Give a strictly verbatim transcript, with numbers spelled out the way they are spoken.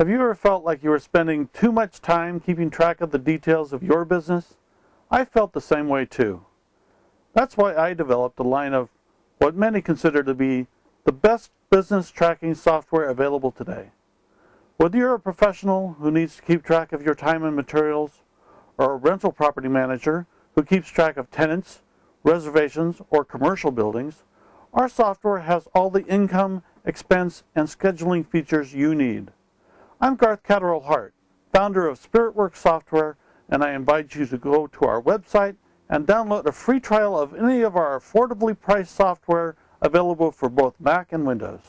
Have you ever felt like you were spending too much time keeping track of the details of your business? I felt the same way too. That's why I developed a line of what many consider to be the best business tracking software available today. Whether you're a professional who needs to keep track of your time and materials, or a rental property manager who keeps track of tenants, reservations, or commercial buildings, our software has all the income, expense, and scheduling features you need. I'm Garth Catterall Hart, founder of SpiritWorks Software, and I invite you to go to our website and download a free trial of any of our affordably priced software available for both Mac and Windows.